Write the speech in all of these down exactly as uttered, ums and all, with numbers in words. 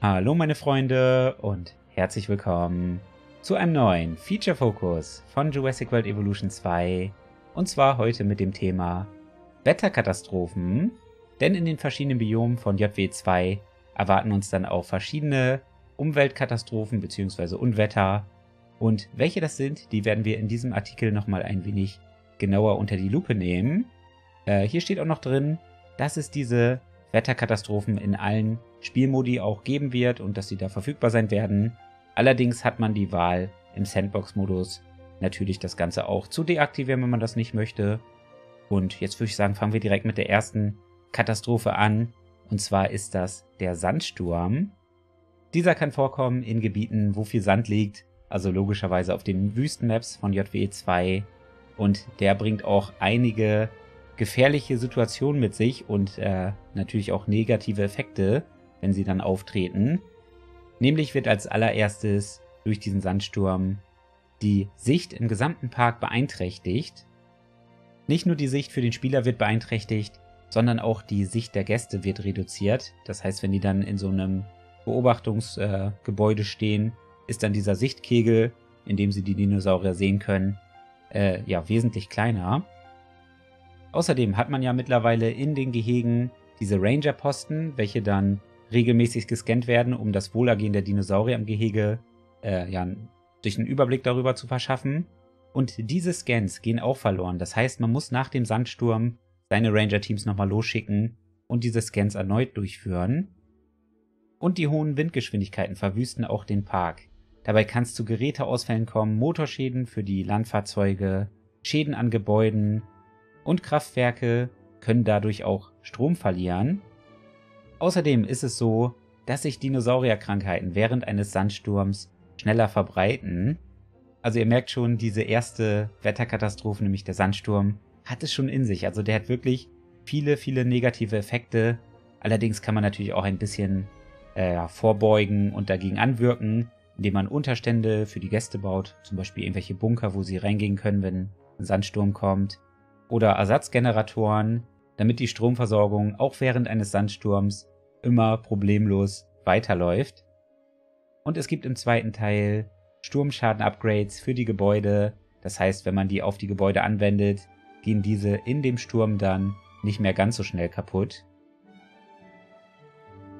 Hallo meine Freunde und herzlich willkommen zu einem neuen Feature-Fokus von Jurassic World Evolution zwei, und zwar heute mit dem Thema Wetterkatastrophen, denn in den verschiedenen Biomen von J W zwei erwarten uns dann auch verschiedene Umweltkatastrophen bzw. Unwetter, und welche das sind, die werden wir in diesem Artikel nochmal ein wenig genauer unter die Lupe nehmen. Äh, hier steht auch noch drin, dass es diese Wetterkatastrophen in allen Spielmodi auch geben wird und dass sie da verfügbar sein werden. Allerdings hat man die Wahl, im Sandbox-Modus natürlich das Ganze auch zu deaktivieren, wenn man das nicht möchte. Und jetzt würde ich sagen, fangen wir direkt mit der ersten Katastrophe an. Und zwar ist das der Sandsturm. Dieser kann vorkommen in Gebieten, wo viel Sand liegt, also logischerweise auf den Wüstenmaps von J W E zwei. Und der bringt auch einige gefährliche Situationen mit sich und äh, natürlich auch negative Effekte, wenn sie dann auftreten. Nämlich wird als allererstes durch diesen Sandsturm die Sicht im gesamten Park beeinträchtigt. Nicht nur die Sicht für den Spieler wird beeinträchtigt, sondern auch die Sicht der Gäste wird reduziert. Das heißt, wenn die dann in so einem Beobachtungsgebäude äh, stehen, ist dann dieser Sichtkegel, in dem sie die Dinosaurier sehen können, äh, ja wesentlich kleiner. Außerdem hat man ja mittlerweile in den Gehegen diese Ranger-Posten, welche dann regelmäßig gescannt werden, um das Wohlergehen der Dinosaurier im Gehege äh, ja, durch einen Überblick darüber zu verschaffen. Und diese Scans gehen auch verloren. Das heißt, man muss nach dem Sandsturm seine Ranger-Teams nochmal losschicken und diese Scans erneut durchführen. Und die hohen Windgeschwindigkeiten verwüsten auch den Park. Dabei kann es zu Geräteausfällen kommen, Motorschäden für die Landfahrzeuge, Schäden an Gebäuden, und Kraftwerke können dadurch auch Strom verlieren. Außerdem ist es so, dass sich Dinosaurierkrankheiten während eines Sandsturms schneller verbreiten. Also ihr merkt schon, diese erste Wetterkatastrophe, nämlich der Sandsturm, hat es schon in sich. Also der hat wirklich viele, viele negative Effekte. Allerdings kann man natürlich auch ein bisschen äh, vorbeugen und dagegen anwirken, indem man Unterstände für die Gäste baut. Zum Beispiel irgendwelche Bunker, wo sie reingehen können, wenn ein Sandsturm kommt. Oder Ersatzgeneratoren, damit die Stromversorgung auch während eines Sandsturms immer problemlos weiterläuft. Und es gibt im zweiten Teil Sturmschaden-Upgrades für die Gebäude. Das heißt, wenn man die auf die Gebäude anwendet, gehen diese in dem Sturm dann nicht mehr ganz so schnell kaputt.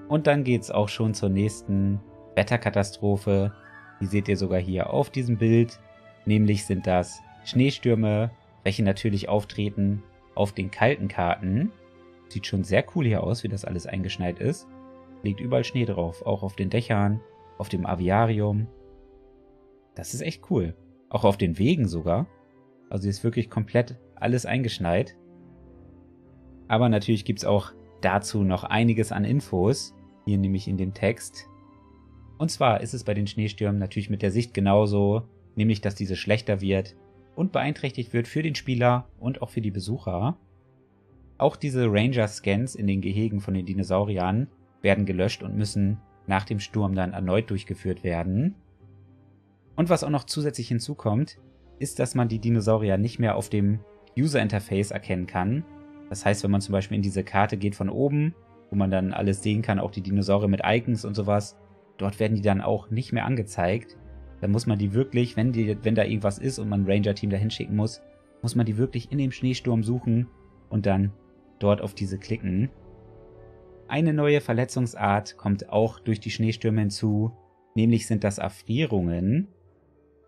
Und dann geht's auch schon zur nächsten Wetterkatastrophe. Die seht ihr sogar hier auf diesem Bild. Nämlich sind das Schneestürme, welche natürlich auftreten auf den kalten Karten. Sieht schon sehr cool hier aus, wie das alles eingeschneit ist. Liegt überall Schnee drauf, auch auf den Dächern, auf dem Aviarium. Das ist echt cool. Auch auf den Wegen sogar. Also hier ist wirklich komplett alles eingeschneit. Aber natürlich gibt es auch dazu noch einiges an Infos. Hier nämlich in dem Text. Und zwar ist es bei den Schneestürmen natürlich mit der Sicht genauso, nämlich dass diese schlechter wird und beeinträchtigt wird für den Spieler und auch für die Besucher. Auch diese Ranger-Scans in den Gehegen von den Dinosauriern werden gelöscht und müssen nach dem Sturm dann erneut durchgeführt werden. Und was auch noch zusätzlich hinzukommt, ist, dass man die Dinosaurier nicht mehr auf dem User-Interface erkennen kann. Das heißt, wenn man zum Beispiel in diese Karte geht von oben, wo man dann alles sehen kann, auch die Dinosaurier mit Icons und sowas, dort werden die dann auch nicht mehr angezeigt. Dann muss man die wirklich, wenn, die, wenn da irgendwas ist und man ein Ranger-Team dahin schicken muss, muss man die wirklich in dem Schneesturm suchen und dann dort auf diese klicken. Eine neue Verletzungsart kommt auch durch die Schneestürme hinzu, nämlich sind das Erfrierungen.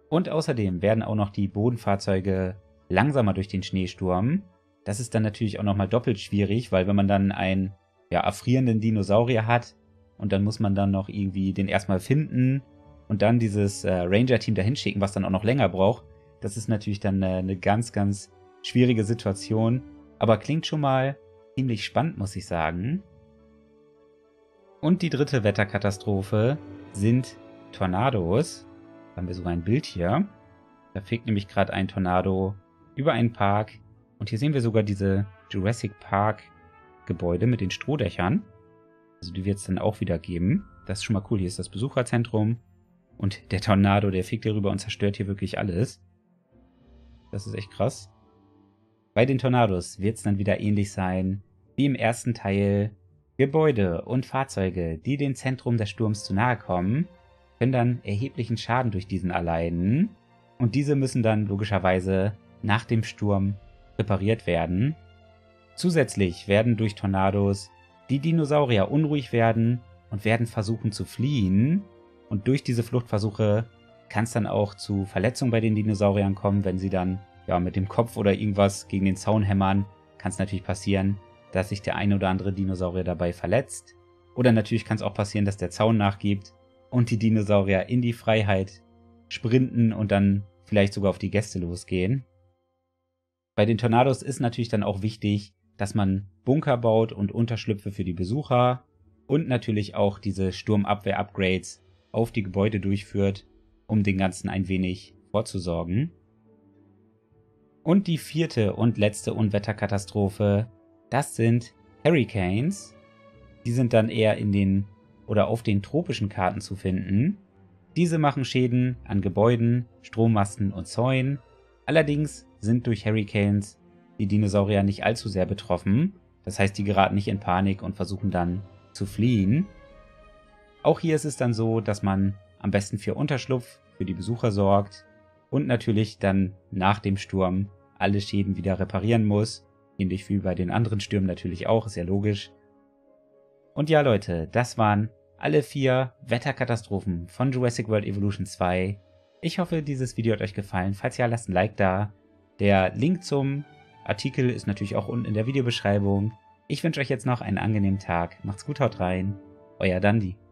Und außerdem werden auch noch die Bodenfahrzeuge langsamer durch den Schneesturm. Das ist dann natürlich auch nochmal doppelt schwierig, weil wenn man dann einen ja, erfrierenden Dinosaurier hat und dann muss man dann noch irgendwie den erstmal finden und dann dieses äh, Ranger-Team dahin schicken, was dann auch noch länger braucht, das ist natürlich dann äh, eine ganz, ganz schwierige Situation. Aber klingt schon mal ziemlich spannend, muss ich sagen. Und die dritte Wetterkatastrophe sind Tornados. Da haben wir sogar ein Bild hier. Da fegt nämlich gerade ein Tornado über einen Park. Und hier sehen wir sogar diese Jurassic Park-Gebäude mit den Strohdächern. Also die wird es dann auch wieder geben. Das ist schon mal cool. Hier ist das Besucherzentrum. Und der Tornado, der fegt hier rüber und zerstört hier wirklich alles. Das ist echt krass. Bei den Tornados wird es dann wieder ähnlich sein wie im ersten Teil. Gebäude und Fahrzeuge, die dem Zentrum des Sturms zu nahe kommen, können dann erheblichen Schaden durch diesen erleiden und diese müssen dann logischerweise nach dem Sturm repariert werden. Zusätzlich werden durch Tornados die Dinosaurier unruhig werden und werden versuchen zu fliehen und durch diese Fluchtversuche kann es dann auch zu Verletzungen bei den Dinosauriern kommen, wenn sie dann ja mit dem Kopf oder irgendwas gegen den Zaun hämmern, kann es natürlich passieren, dass sich der ein oder andere Dinosaurier dabei verletzt. Oder natürlich kann es auch passieren, dass der Zaun nachgibt und die Dinosaurier in die Freiheit sprinten und dann vielleicht sogar auf die Gäste losgehen. Bei den Tornados ist natürlich dann auch wichtig, dass man Bunker baut und Unterschlüpfe für die Besucher und natürlich auch diese Sturmabwehr-Upgrades auf die Gebäude durchführt, um den Ganzen ein wenig vorzusorgen. Und die vierte und letzte Unwetterkatastrophe, das sind Hurricanes. Die sind dann eher in den oder auf den tropischen Karten zu finden. Diese machen Schäden an Gebäuden, Strommasten und Zäunen. Allerdings sind durch Hurricanes die Dinosaurier nicht allzu sehr betroffen. Das heißt, die geraten nicht in Panik und versuchen dann zu fliehen. Auch hier ist es dann so, dass man am besten für Unterschlupf für die Besucher sorgt und natürlich dann nach dem Sturm alle Schäden wieder reparieren muss. Ähnlich wie bei den anderen Stürmen natürlich auch, ist ja logisch. Und ja Leute, das waren alle vier Wetterkatastrophen von Jurassic World Evolution zwei. Ich hoffe, dieses Video hat euch gefallen. Falls ja, lasst ein Like da. Der Link zum Artikel ist natürlich auch unten in der Videobeschreibung. Ich wünsche euch jetzt noch einen angenehmen Tag. Macht's gut, haut rein. Euer Dandy.